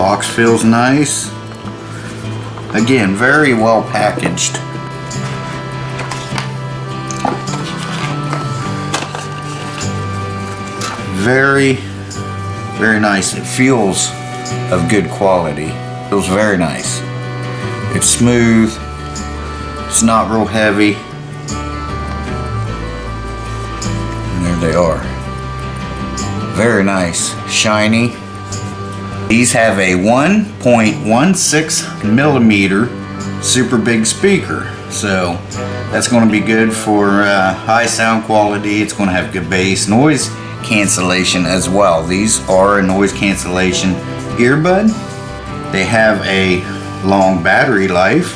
Box feels nice. Again, very well packaged. Very, very nice. It feels of good quality. Feels very nice. It's smooth. It's not real heavy. And there they are. Very nice. Shiny. These have a 1.16 millimeter super big speaker. So that's going to be good for high sound quality. It's going to have good bass, noise cancellation as well. These are a noise cancellation earbud. They have a long battery life,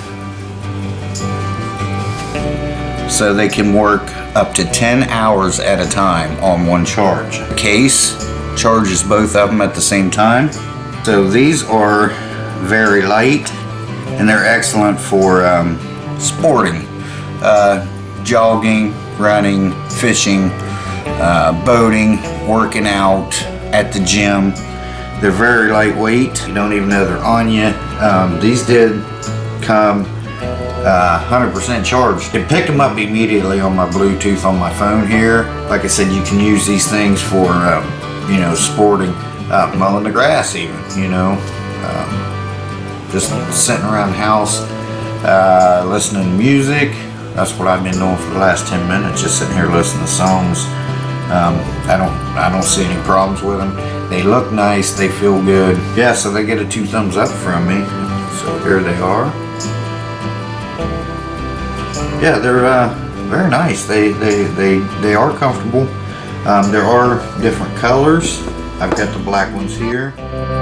so they can work up to 10 hours at a time on one charge. The case charges both of them at the same time. So these are very light, and they're excellent for sporting, jogging, running, fishing, boating, working out at the gym. They're very lightweight. You don't even know they're on you. These did come 100% charged. It picked them up immediately on my Bluetooth on my phone here. Like I said, you can use these things for you know, sporting, mowing the grass even, you know, just sitting around the house, listening to music. That's what I've been doing for the last 10 minutes, just sitting here listening to songs. I don't see any problems with them. They look nice, they feel good. Yeah, so they get a 2 thumbs up from me. So here they are. Yeah, they're very nice. They are comfortable. There are different colors. I've got the black ones here.